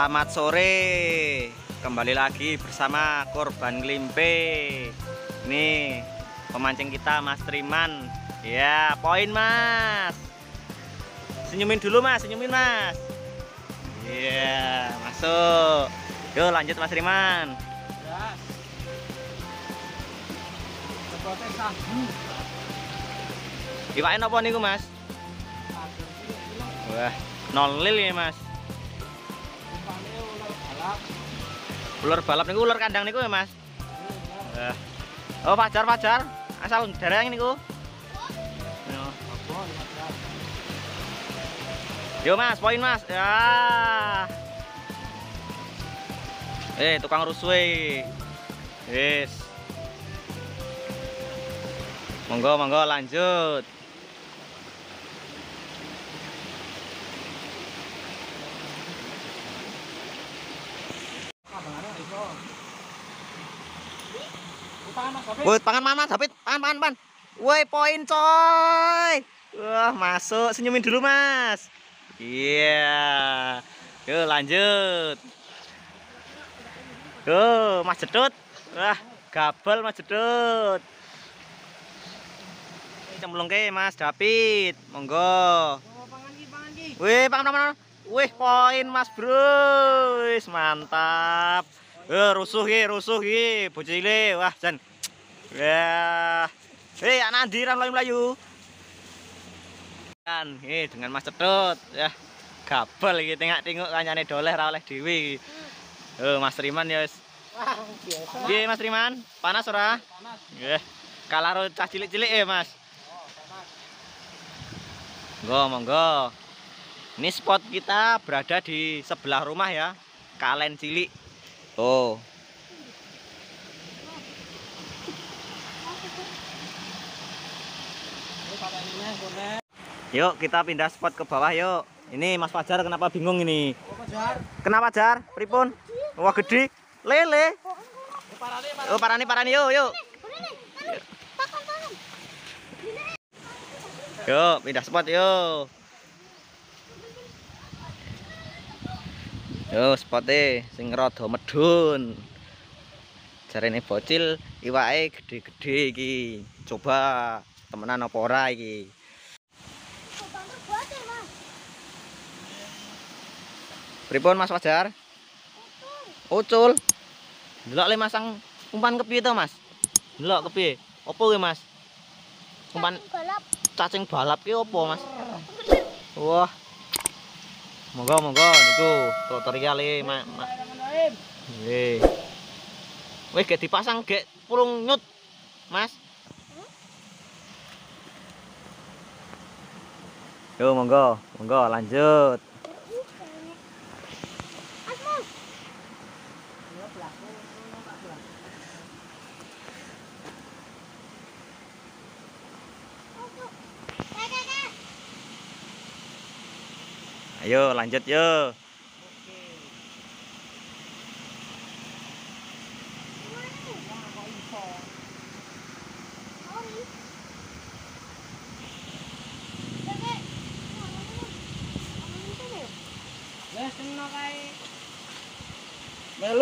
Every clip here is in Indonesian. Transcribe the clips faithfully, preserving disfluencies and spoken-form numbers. Selamat sore, kembali lagi bersama korban kelimpe. Nih pemancing kita Mas Triman. Ya, poin Mas. Senyumin dulu Mas, senyumin Mas. Iya, masuk. Yuk lanjut Mas Triman. Iwain apa niku Mas? Wah, nol lil ya Mas. Ular balap niku ular kandang niku ya Mas. Nah. Oh Fajar Fajar, asal dereng niku. Oh. Yo Mas, poin Mas. Ya. Eh tukang rusuh. Yes. Monggo monggo lanjut. Woi, pangan mana Mas? David, pangan pangan pan. Woi, poin coy. Wah, masuk. Senyumin dulu, Mas. Iya. Yeah. Yuk, lanjut. Tuh, Mas Jedut. Wah, gabel Mas Jedut. Cemplungke Mas David. Monggo. Woi, pangan pangan. Wih, poin Mas Bro. Mantap. Eh, rusuh ki, rusuh ki, bocile. Wah, jan. Wah. Eh, anak andiran melayu-melayu. Kan, eh dengan Mas Cedut, ya. Gabel iki tengok-tengok kanyane doleh ra oleh dhewe iki. Eh, Mas Triman ya wis. Wah, biasa. Piye Mas Triman? Panas ora? Panas. Nggih. Kalah karo cah cilik-cilik ya, Mas. Oh, panas. Monggo, monggo. Ini spot kita berada di sebelah rumah ya. Kalen cilik. Oh. Yuk kita pindah spot ke bawah yuk. Ini Mas Fajar kenapa bingung ini? Kenapa Jar? Pripun? Wah gede. Lele. Oh parani parani yuk yuk. Yuk pindah spot yuk. Yo spote sing rada medun. Jarene bocil iwake gede-gede iki. Coba temenan apa ora iki. Pripun Mas Fajar? Ucul. Delok le masang umpan kepiye to Mas? Delok kepiye? Opo kuwi Mas? Umpan balap. Cacing balap ki opo Mas? Wah. Monggo monggo niku tutoriale Mak. Nggih. Wis gek dipasang gek purung nyut, Mas. Yo monggo, monggo lanjut. Ayo lanjut yuk. Melu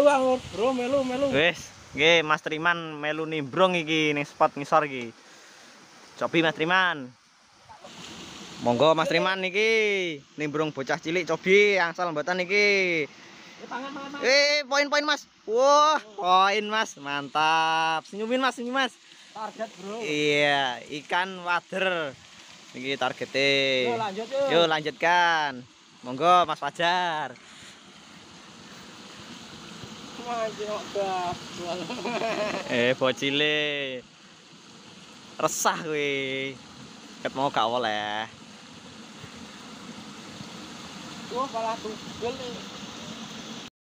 aku, Bro, melu melu. Wis, nggih Mas Triman melu nimbrung iki ning spot ngisor iki. Cobi Mas Triman. Monggo Mas Triman niki nimbrung bocah cilik cobi angsal mboten niki. Eh poin-poin Mas. Wah, poin Mas. Mantap. Senyumin Mas, senyum Mas. Target, Bro. Iya, ikan wader. Niki targete. Yo lanjut yuk. Yo lanjutkan. Monggo Mas Fajar. Eh bocile. Resah kowe. Ket mau gak oleh.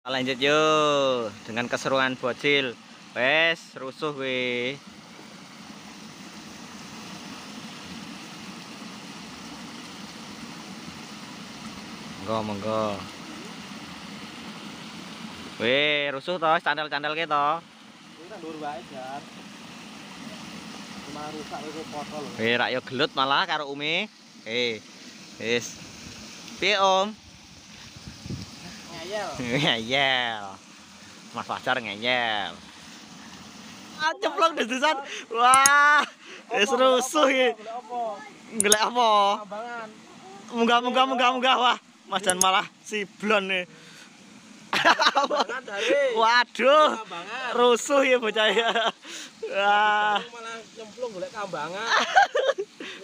Lanjut yuk dengan keseruan bocil. Wes rusuh we. Monggo monggo. Weh rusuh toh candel-candel ke toh. Weh rak yo gelut malah karo Umi. Eh. Wis. Piye Om? Ngeyel. Ngeyel. Mas Fajar ngeyel. Ah, ceplok dedusan. Wah, wis rusuh iki. Golek apa? Munggah-munggah munggah-munggah wah. Mas Jan malah siblon nih. Waduh. Rusuh ya bocah ya. Wah. Malah nyemplung golek kambangan.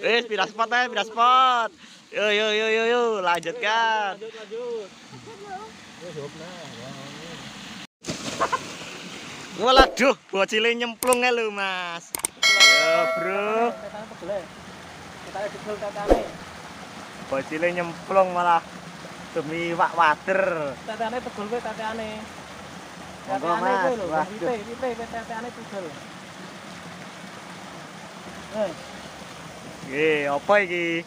Wis pindah spot ae, pindah spot. Yo yo yo yo yo, lanjutkan. Lanjut lanjut. Waduh, bocil nyemplung ae lho, Mas. Yo, Bro. Bocil nyemplung malah demi wak wader. Tetane tegel kowe teteane. Monggo Mas. Wah, pipe pipe teteane tegel. Eh. Nggih, apa iki?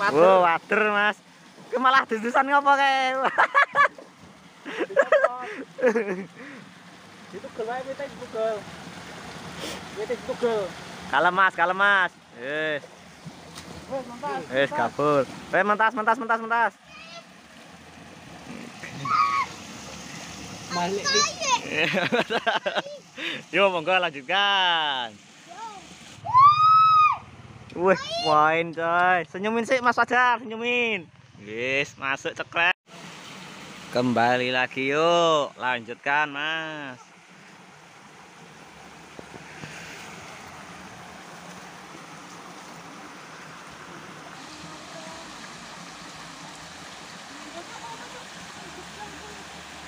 Wader. Wow, wader, Mas. Ki malah dudusan ngopo kae? Itu keluar kita Google. Kita Google. Kalem Mas, kalem Mas. Yes. Wes kabur. Wes mentas mentas mentas mentas. Balik. Yo monggo lanjutkan. Wih, main coy. Senyumin sih Mas Fajar, senyumin. Yes, masuk cekrek. Kembali lagi yuk, lanjutkan Mas.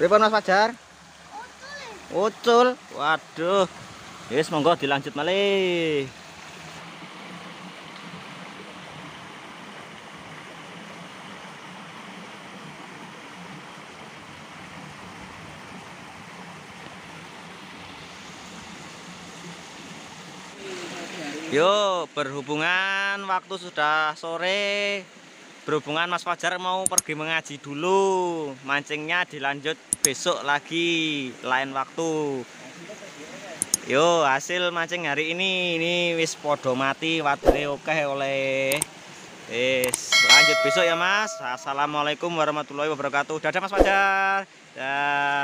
Pripun Mas Fajar? Ucul. Ucul. Waduh. Yes, monggo dilanjut malih. Yuk, berhubungan waktu sudah sore, berhubungan Mas Fajar mau pergi mengaji dulu, mancingnya dilanjut besok lagi, lain waktu. Yuk, hasil mancing hari ini, ini wis podo mati, wadene oke oleh. Yes, lanjut besok ya Mas. Assalamualaikum warahmatullahi wabarakatuh. Dadah Mas Fajar. Dadah.